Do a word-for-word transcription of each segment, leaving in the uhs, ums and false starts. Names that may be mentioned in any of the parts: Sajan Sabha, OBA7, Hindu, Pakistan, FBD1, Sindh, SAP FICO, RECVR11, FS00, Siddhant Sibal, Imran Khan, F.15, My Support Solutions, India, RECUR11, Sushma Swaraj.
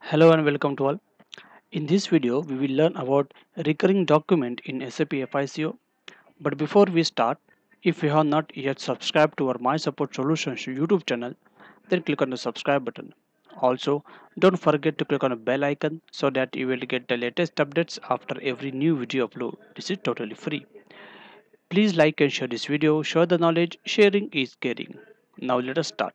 Hello and welcome to all. In this video we will learn about recurring document in S A P FICO. But before we start, if you have not yet subscribed to our My Support Solutions YouTube channel, then click on the subscribe button. Also, don't forget to click on the bell icon so that you will get the latest updates after every new video upload. This is totally free. Please like and share this video. Share the knowledge. Sharing is caring. Now let us start.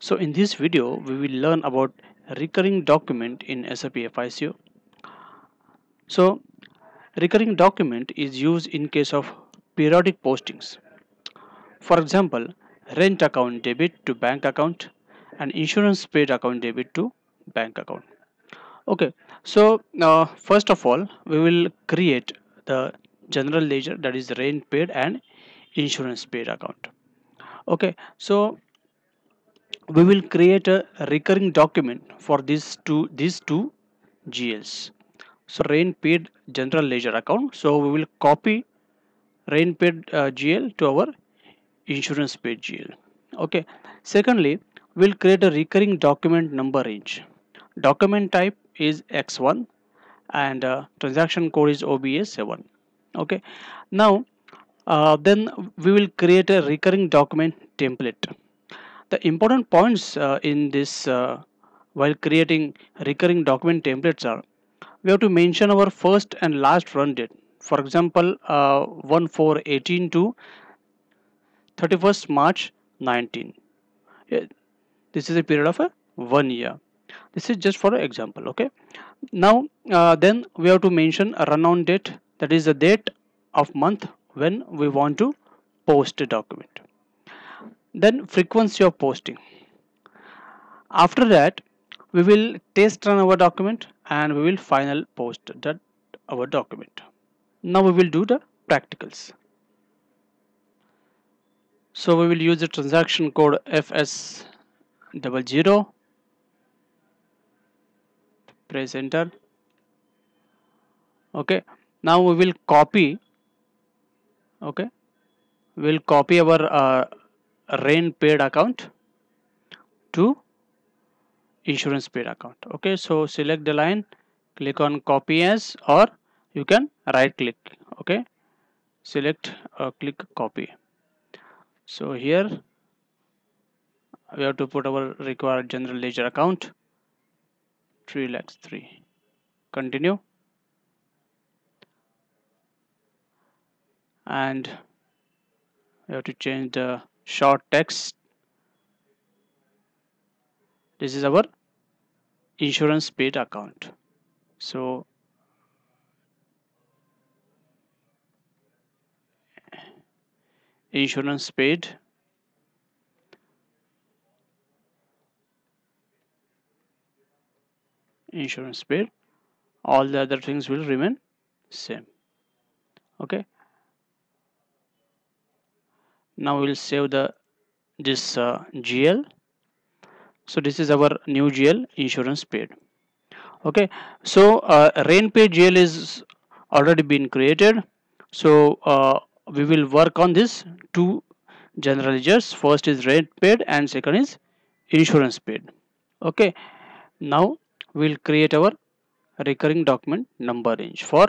So in this video we will learn about recurring document in S A P FICO. So recurring document is used in case of periodic postings. For example, rent account debit to bank account and insurance paid account debit to bank account. Okay, so now uh, first of all we will create the general ledger, that is rent paid and insurance paid account. Okay, so we will create a recurring document for these two these two G Ls. So rent paid general ledger account. So we will copy rent paid uh, G L to our insurance paid G L. Okay. Secondly, we'll create a recurring document number range. Document type is X one and uh, transaction code is O B A seven. Okay. Now, uh, then we will create a recurring document template. The important points uh, in this uh, while creating recurring document templates are, we have to mention our first and last run date. For example, uh, one four eighteen to thirty-first March nineteen. Yeah, this is a period of uh, one year. This is just for example. Okay. Now uh, then we have to mention a run on date, that is the date of month when we want to post a document. Then frequency of posting. After that, we will test run our document and we will final post that our document. Now we will do the practicals. So we will use the transaction code F S zero zero. Press enter. Okay. Now we will copy. Okay. We will copy our Uh, rent paid account to insurance paid account. Okay, so select the line, click on copy as, or you can right click. Okay, select uh, click copy. So here we have to put our required general ledger account three lakhs three. Continue, and we have to change the short text. This is our insurance paid account. So insurance paid insurance paid all the other things will remain same. Okay. Now we'll save the this uh, G L. So this is our new G L, insurance paid. Okay, so uh, rent paid G L is already been created. So uh, we will work on this two general ledgers. First is rent paid and second is insurance paid. Okay, now we'll create our recurring document number range for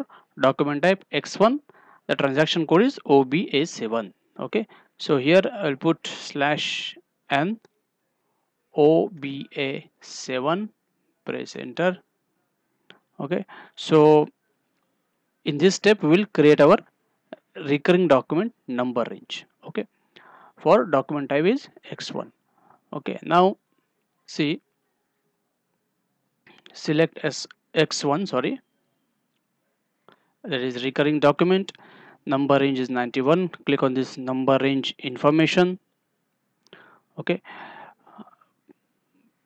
document type X one. The transaction code is O B A seven. Okay. So here I'll put slash N O B A seven, press enter. Okay, so in this step we will create our recurring document number range. Okay, for document type is X one. Okay, now see, select as X one, sorry, that is recurring document. Number range is ninety-one. Click on this number range information. Okay,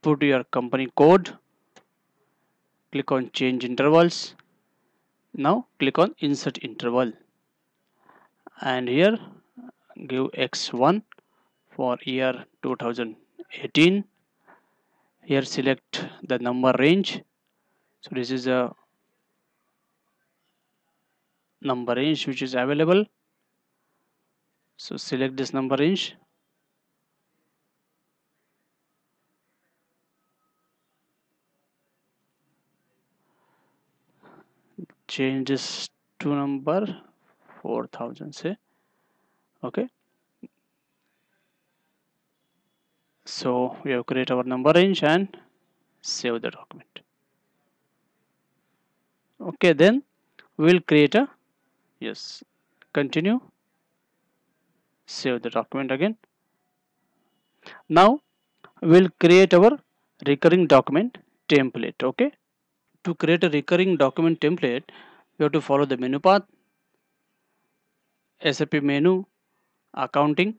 put your company code. Click on change intervals. Now click on insert interval. And here give X one for year two thousand eighteen. Here select the number range. So this is a number range which is available. So select this number range. change this to number four thousand, say. Okay, so we have created our number range and save the document. Okay, then we'll create a, yes, continue, save the document again. Now we'll create our recurring document template. Okay, to create a recurring document template, you have to follow the menu path, S A P menu, accounting,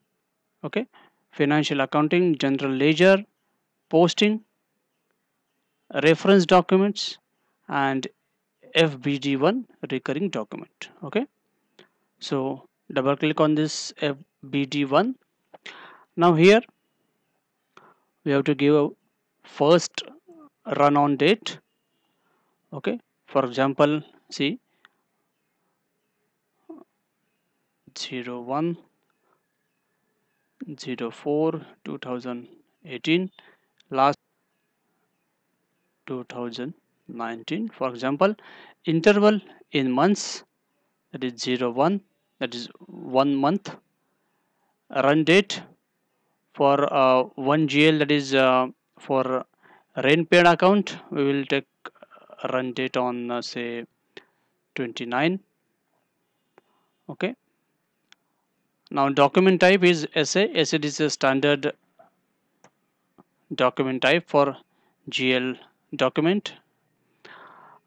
okay, financial accounting, general ledger, posting, reference documents, and F B D one recurring document. Okay, so double click on this F B D one. Now here we have to give a first run on date. Okay, for example, see zero one zero four two thousand eighteen, last two thousand nineteen. For example, interval in months, that is zero one, that is one month. Run date for uh, one G L, that is uh, for rain paid account, we will take run date on uh, say twenty-nine. Okay, now document type is S A. S A is a standard document type for G L document.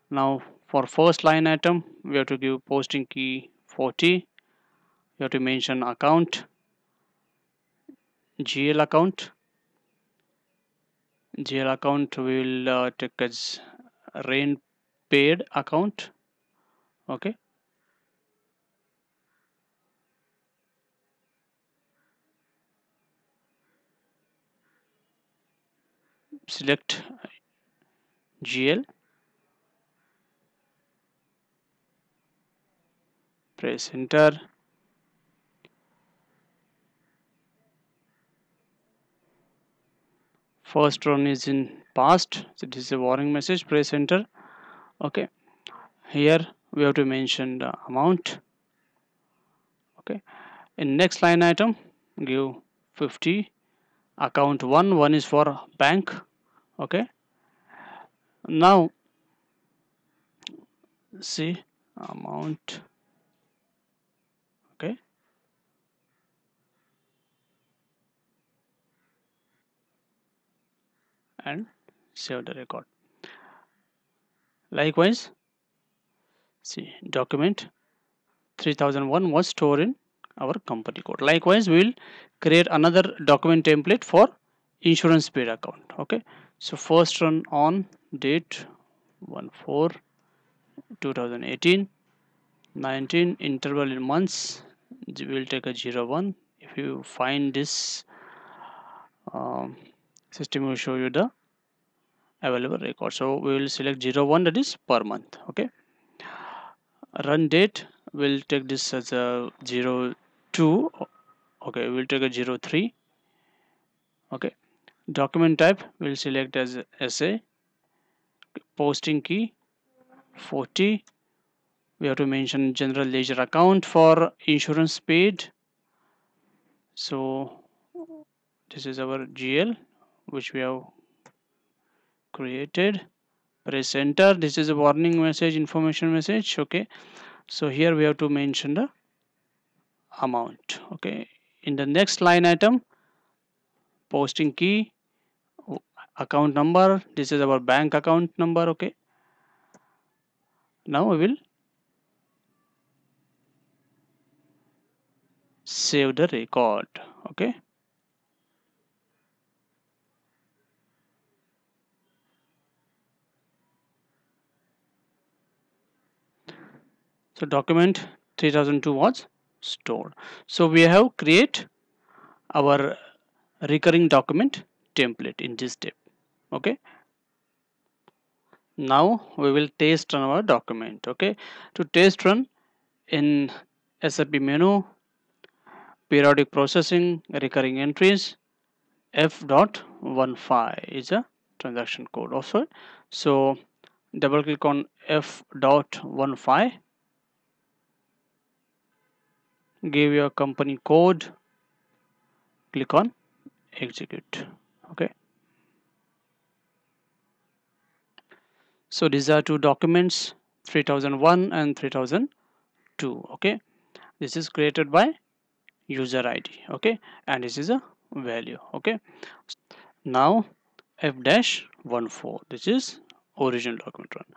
Now for first line item, we have to give posting key forty. You have to mention account, G L account. G L account will uh, take as rain paid account. Okay, select G L, press enter. First run is in past, so this is a warning message, press enter. Okay, here we have to mention the amount. Okay, in next line item, give fifty, account one, one is for bank. Okay, now see amount. Okay, and save the record. Likewise, see document three thousand one was stored in our company code. Likewise, we will create another document template for insurance paid account. Okay, so first run on date one four two thousand eighteen, nineteen, interval in months, we will take a zero one. If you find this um, system will show you the available record, so we will select zero one, that is per month. Okay, run date, we'll take this as a zero two. Okay, we'll take a zero three. Okay, document type we'll select as S A. Posting key forty, we have to mention general ledger account for insurance paid, so this is our G L which we have created. Press enter. This is a warning message, information message. Okay, so here we have to mention the amount. Okay, in the next line item, posting key, account number, this is our bank account number. Okay, now we will save the record. Okay, so document three thousand two was stored. So we have create our recurring document template in this step. Okay, now we will test run our document. Okay, to test run, in S A P menu, periodic processing, recurring entries, F dot fifteen is a transaction code also. So double click on F dot fifteen, give your company code, click on execute. Okay, so these are two documents, three thousand one and three thousand two. Okay, this is created by user I D. Okay, and this is a value. Okay, now F dash fourteen, this is original document one.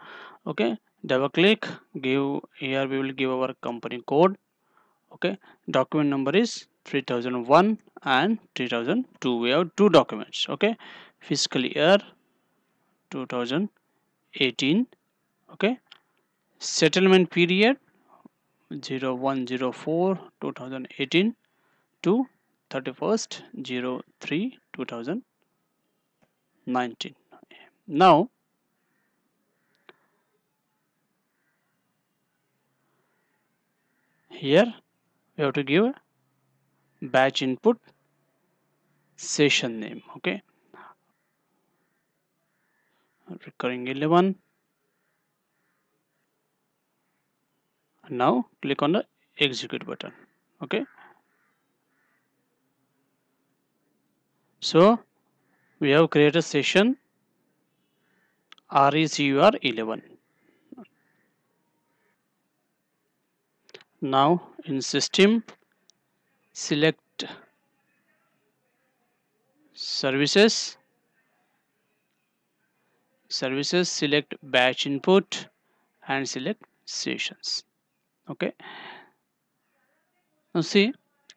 Okay, double click, give, here we will give our company code. Okay, document number is three thousand one and three thousand two. We have two documents. Okay, fiscal year two thousand eighteen. Okay, settlement period zero one zero four two thousand eighteen to thirty-first oh three two thousand nineteen. Now here we have to give a batch input session name. Okay, recurring eleven. Now click on the execute button. Okay, so we have created session R E C U R eleven. Now in system, select services, services select batch input and select sessions. Okay, now see,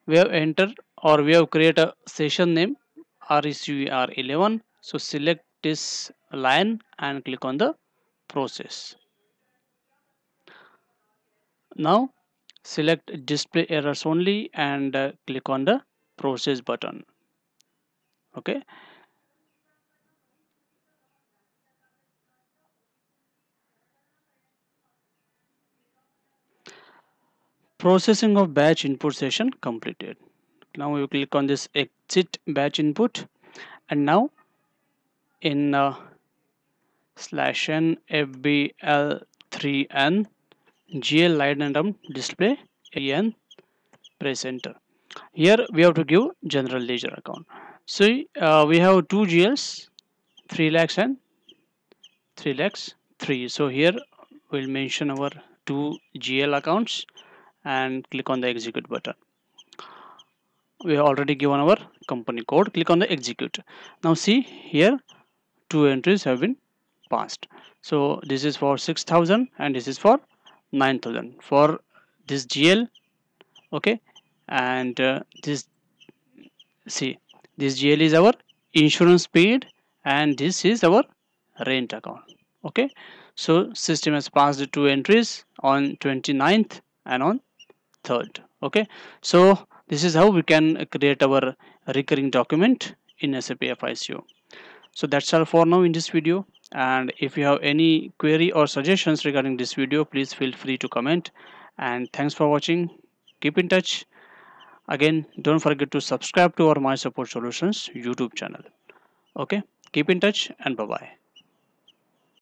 we have entered or we have created a session name R E C V R eleven. So select this line and click on the process. Now select display errors only and uh, click on the process button. Okay, processing of batch input session completed. Now you click on this exit batch input, and now in uh, slash n F B L three N G L line item display N, press enter. Here we have to give general ledger account. See, uh, we have two G Ls, three lakhs and three lakhs three. So here we'll mention our two G L accounts and click on the execute button. We have already given our company code, click on the execute. Now see, here two entries have been passed. So this is for six thousand and this is for nine thousand for this G L. Okay, and uh, this, see, this G L is our insurance paid and this is our rent account. Okay, so system has passed the two entries on twenty-ninth and on third. Okay, so this is how we can create our recurring document in S A P FICO. So that's all for now in this video, and if you have any query or suggestions regarding this video, please feel free to comment. And thanks for watching. Keep in touch. Again, don't forget to subscribe to our My Support Solutions YouTube channel. Okay, keep in touch and bye bye.